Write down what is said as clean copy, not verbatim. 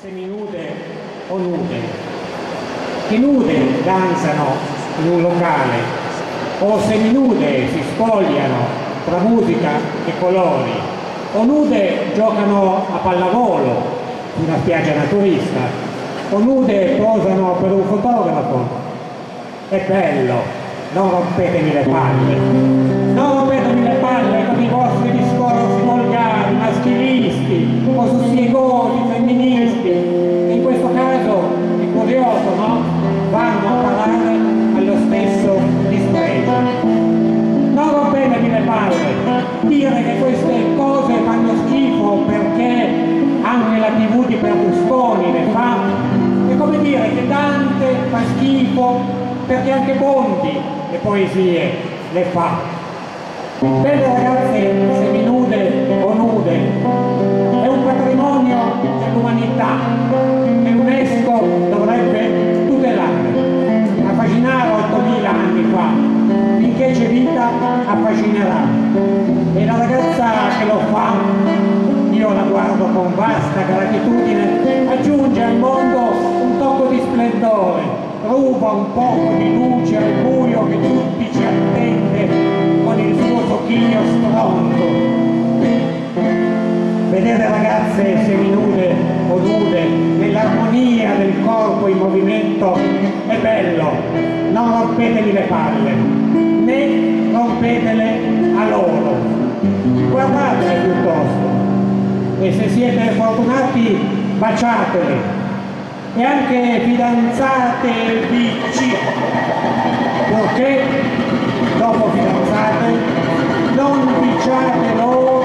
seminude o nude, che nude danzano in un locale, o seminude si spogliano tra musica e colori, o nude giocano a pallavolo su una spiaggia naturista, o nude posano per un fotografo. È bello, non rompetemi le palle, non rompetemi le palle con i vostri discorsi volgari, maschilisti o sussiegosi, femministi. In questo caso è curioso, no? Vanno a parlare allo stesso disprezzo. Non rompetemi le palle, dire che queste cose fanno schifo perché anche la TV di Berlusconi le fa è come dire che Dante fa schifo perché anche Bondi le poesie le fa. Belle ragazze seminude o nude, è un patrimonio dell'umanità che l'UNESCO dovrebbe tutelare. Affascinava 8.000 anni fa, finché c'è vita affascinerà. E la ragazza che lo fa, io la guardo con vasta gratitudine, aggiunge al mondo un tocco di splendore, ruba un poco di luce al buio che tutti ci attende con il suo tocchino stronzo. Vedere ragazze seminude o nude nell'armonia del corpo in movimento è bello, non rompetemi le palle, né rompetele a loro, guardatele piuttosto, e se siete fortunati baciatele, e anche fidanzate BC, purché dopo fidanzate non diciate loro